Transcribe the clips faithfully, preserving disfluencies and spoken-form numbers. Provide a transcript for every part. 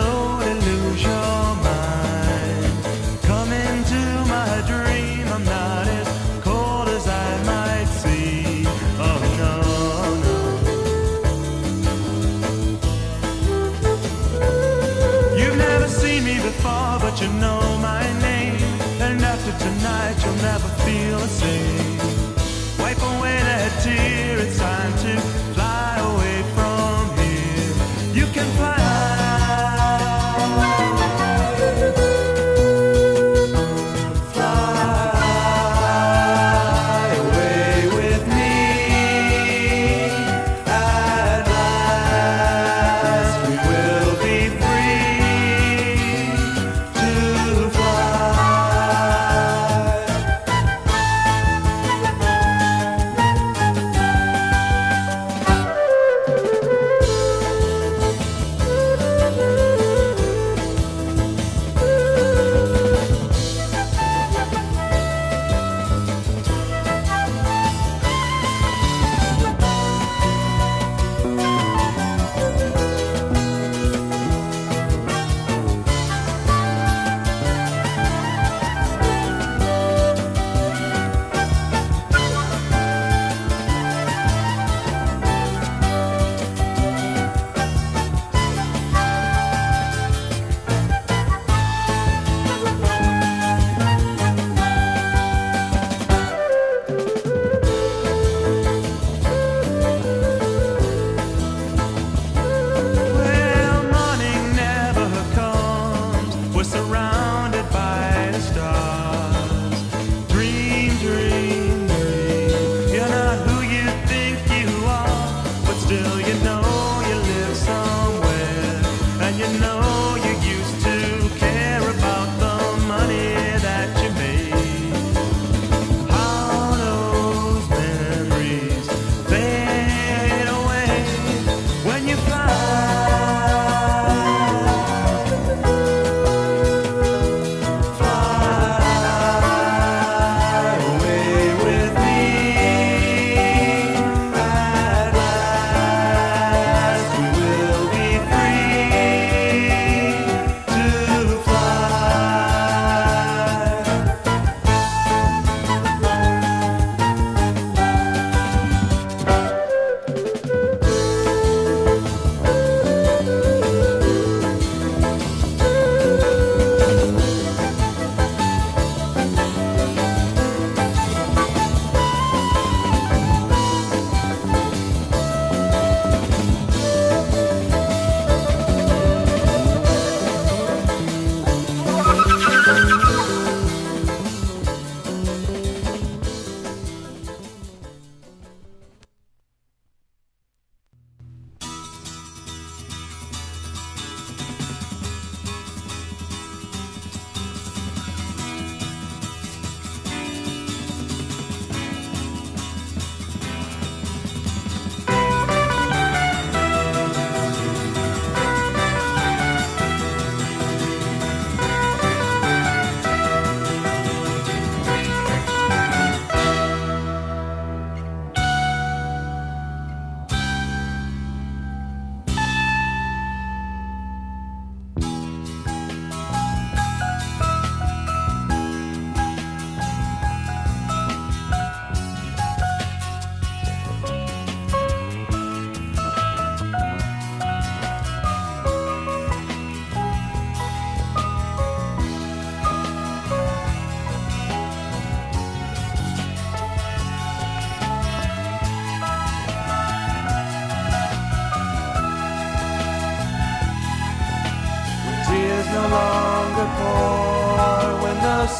road and lose your mind. Come into my dream, I'm not as cold as I might seem. Oh no, no. You've never seen me before, but you know my name. And after tonight you'll never feel the same. Wipe away that tear, it's time to fly away from here. You can fly.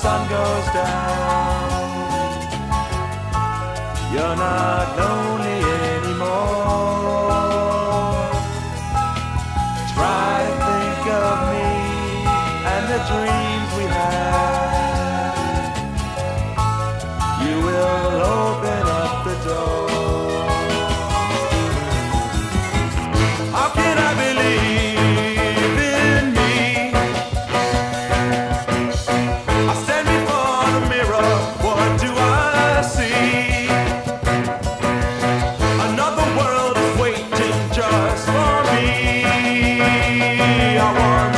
Sun goes down, you're not lonely anymore. Try and think of me and the dreams we had. You will open up the door. How can I believe? I want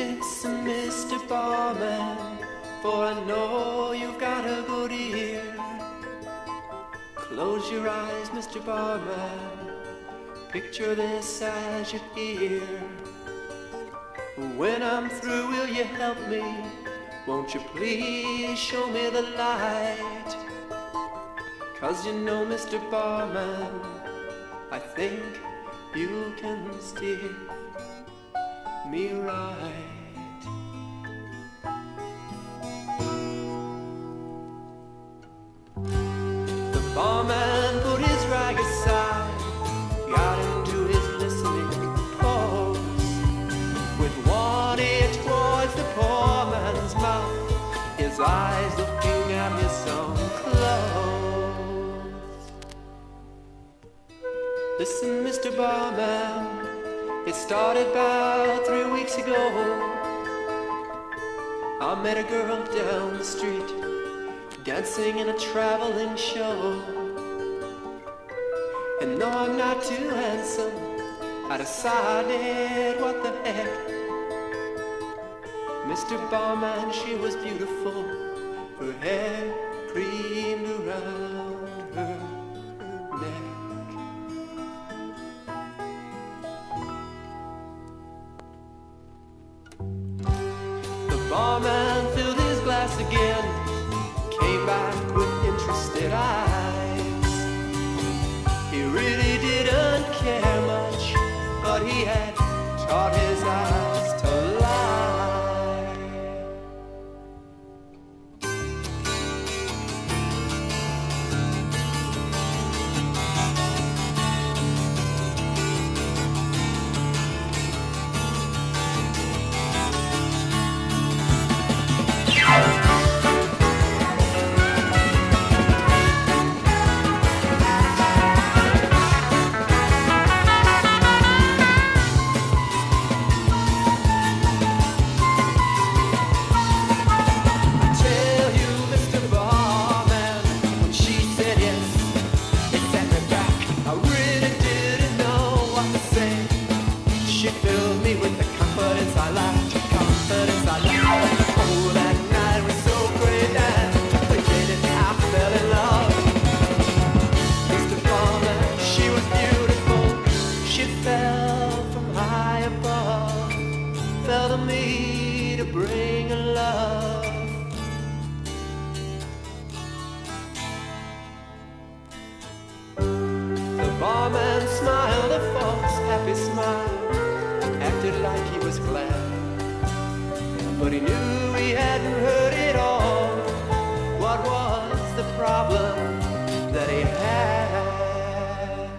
It's a Mister Barman, for I know you've got a good ear. Close your eyes, Mister Barman, picture this as you hear. When I'm through, will you help me? Won't you please show me the light? 'Cause you know, Mister Barman, I think you can steer me right. The barman put his rag aside, got into his listening pose, with one ear towards the poor man's mouth, his eyes looking at his own clothes. Listen, Mister Barman, it started about three weeks ago. I met a girl down the street, dancing in a traveling show. And though I'm not too handsome, I decided what the heck. Mister Barman, she was beautiful, her hair creamed around her neck. Barman filled his glass again, came back with interested eyes. He really didn't care much, but he had taught his eyes to lie. Barman smiled a false happy smile, acted like he was glad, but he knew he hadn't heard it all. What was the problem that he had?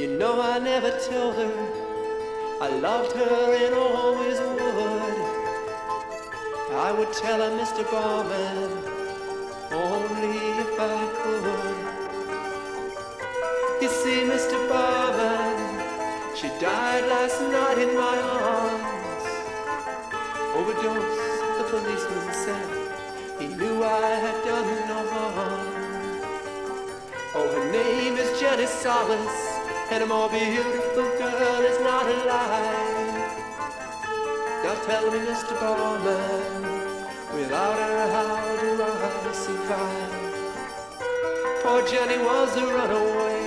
You know, I never told her I loved her and always would. I would tell her, Mister Barman, only if I could. You see, Mister Barman, she died last night in my arms. Overdose, the policeman said. He knew I had done no harm. Oh, her name is Jenny Salis, and a more beautiful girl is not alive. Now tell me, Mister Barman, without her, how do I survive? Poor Jenny was a runaway.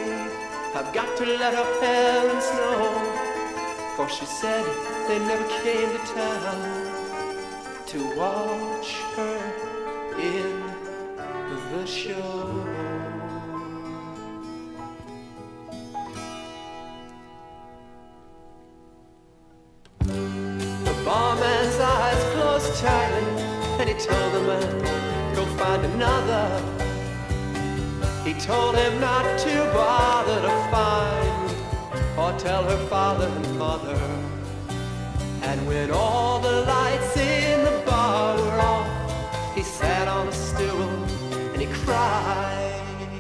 I've got to let her parents know, for she said they never came to town to watch her in the show. The barman's eyes closed tightly, and he told the man, go find another. He told him not to bother to find or tell her father and mother. And when all the lights in the bar were off, he sat on a stool and he cried.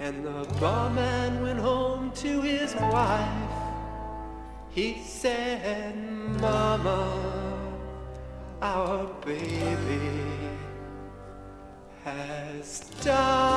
And the barman went home to his wife. He said, Mama, our baby has died.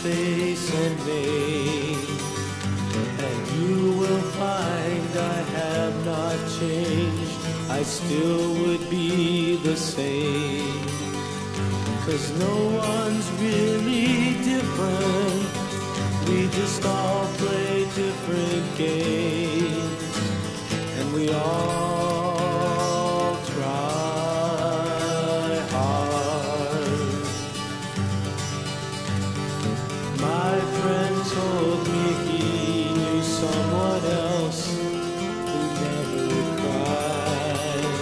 Face and name, and you will find out I still would be the same. 'Cause no one's really different, we just all play different games, and we all try hard. My friend told me he knew someone else who never cried,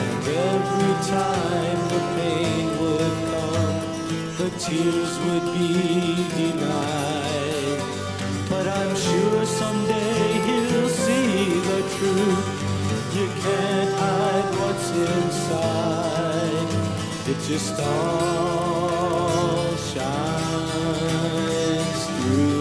and every time the pain would come, the tears would be denied. But I'm sure someday he'll see the truth. You can't hide what's inside. It just all shines through.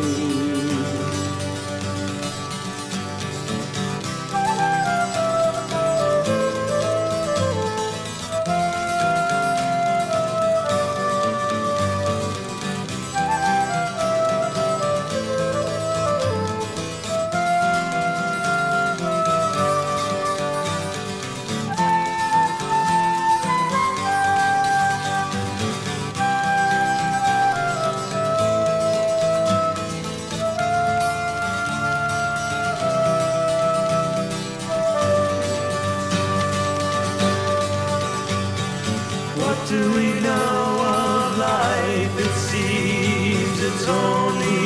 What do we know of life? It seems it's only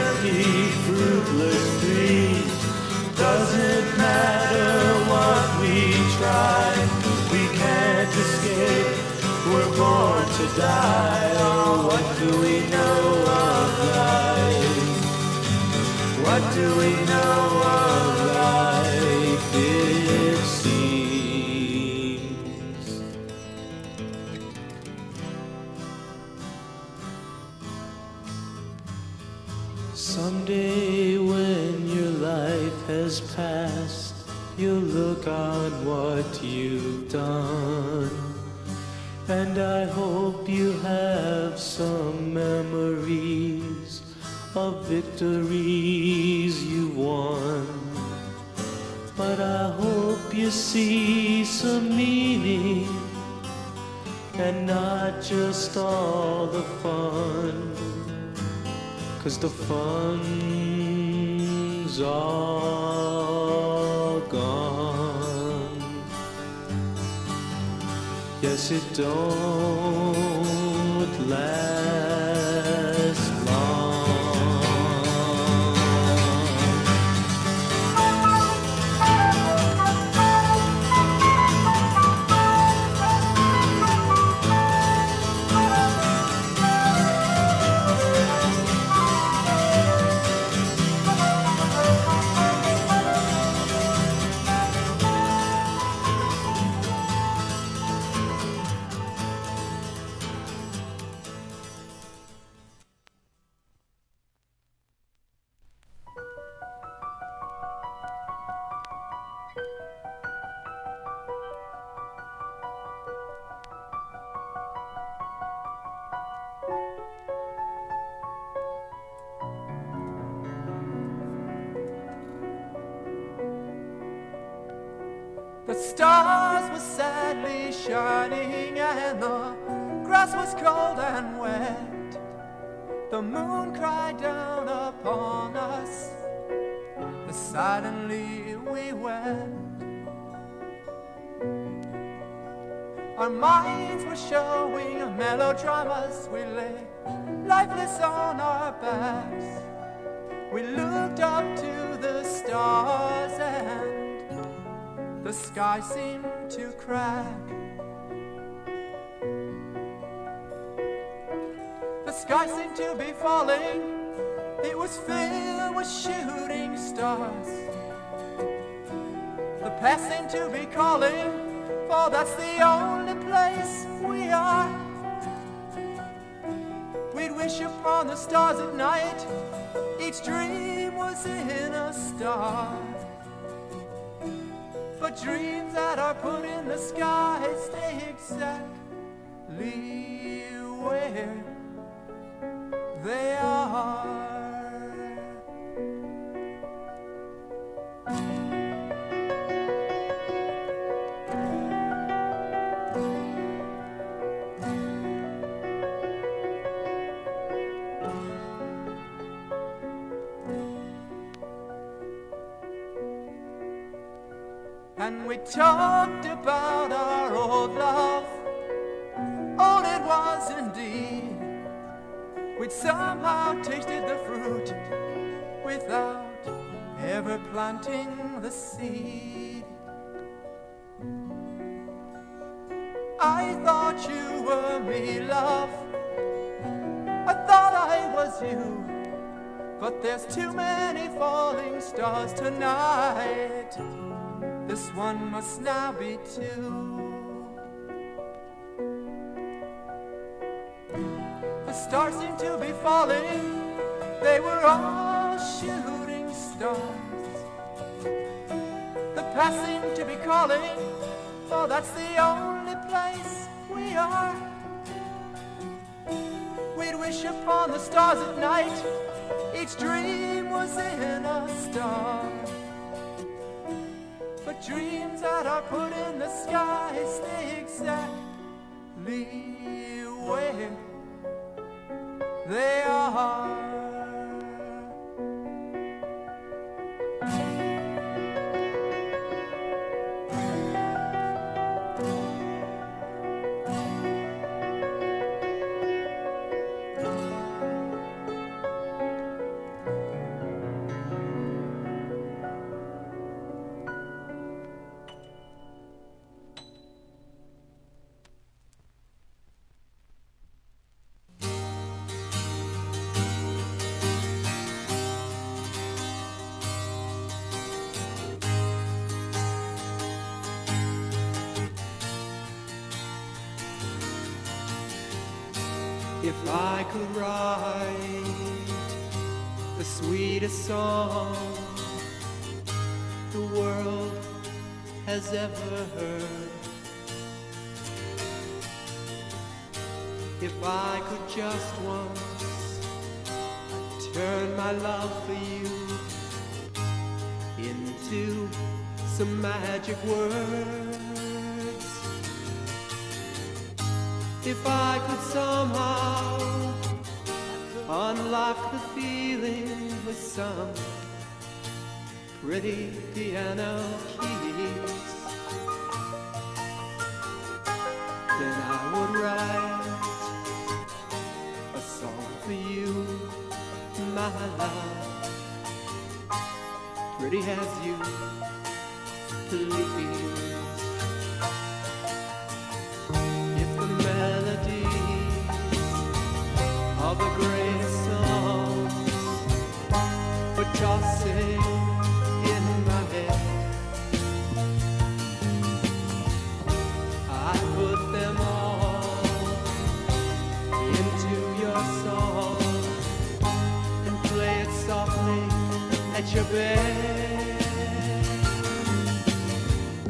empty, fruitless dreams. Doesn't matter what we try, we can't escape, we're born to die. Oh, what do we know of life? What do we know of life? It seems someday when your life has passed, you'll look on what you've done, and I hope you have some memories of victories you won. But I hope you see some meaning and not just all the fun, 'cause the fun's all gone. Yes, it don't last . The stars were sadly shining and the grass was cold and wet. The moon cried down upon us, and suddenly we wept. Our minds were showing melodramas. We lay lifeless on our backs. We looked up to the stars and the sky seemed to crack. The sky seemed to be falling. It was filled with shooting stars. The past seemed to be calling, for that's the only place we are. We'd wish upon the stars at night. Each dream was in a star. But dreams that are put in the sky stay exactly where they are. and we talked about our old love. All it was indeed, we'd somehow tasted the fruit without ever planting the seed. I thought you were me, love, I thought I was you, but there's too many falling stars tonight. This one must now be two. The stars seemed to be falling, they were all shooting stars. The past seemed to be calling, for that's the only place we are. We'd wish upon the stars at night, each dream was in a star. But dreams that are put in the sky stay exactly where they are. If I could write the sweetest song the world has ever heard, if I could just once I'd turn my love for you into some magic words. If I could somehow unlock the feeling with some pretty piano keys, then I would write a song for you, my love, pretty as you please. Your bed.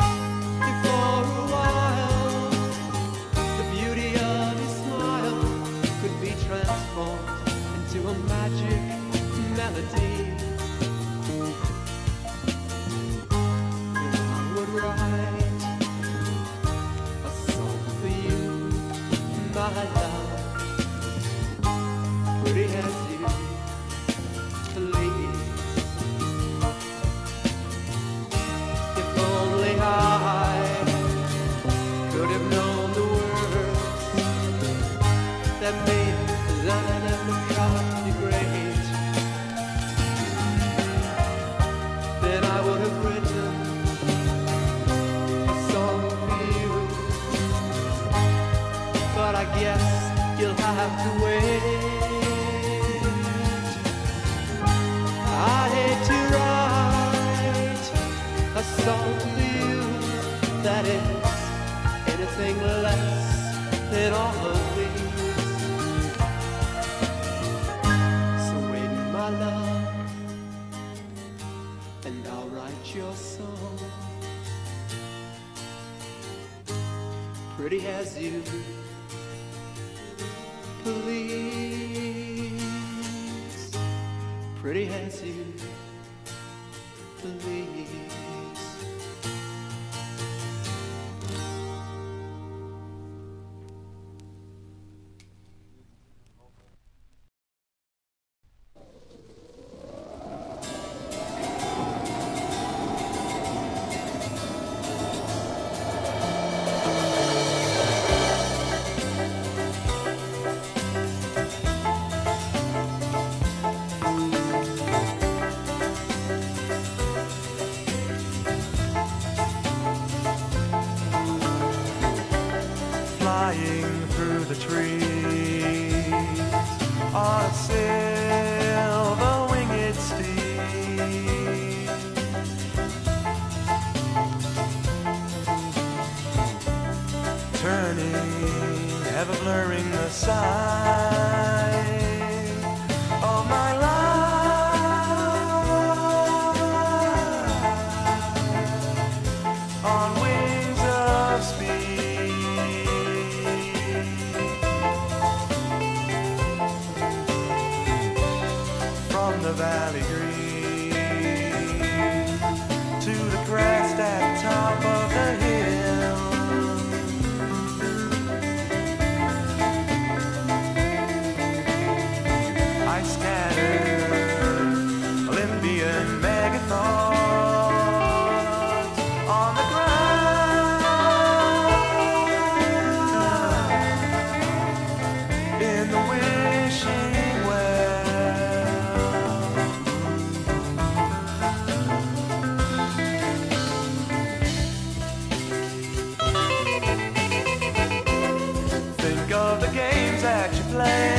And for a while, the beauty of your smile could be transformed into a magic melody. And I would write a song for you, my love, pretty as you please. Have to wait. I hate to write a song to you that is anything less than all of these. So wait, my love, and I'll write your song, pretty as you please, pretty as you please. ever blurring the sight of my life on wings of speed. From the valley green to the crest at top of the hill, I scattered Olympian megathons on the ground in the wishing well. Think of the games that you play,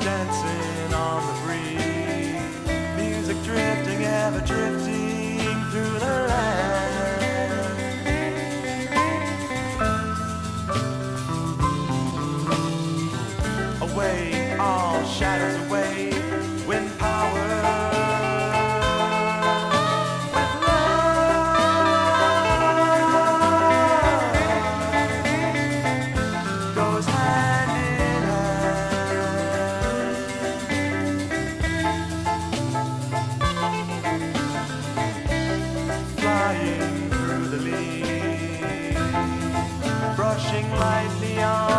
dancing on the breeze, music drifting, ever drifting through the land. Away, all shadows away, wind power with love goes hand in hand. Brushing lightly on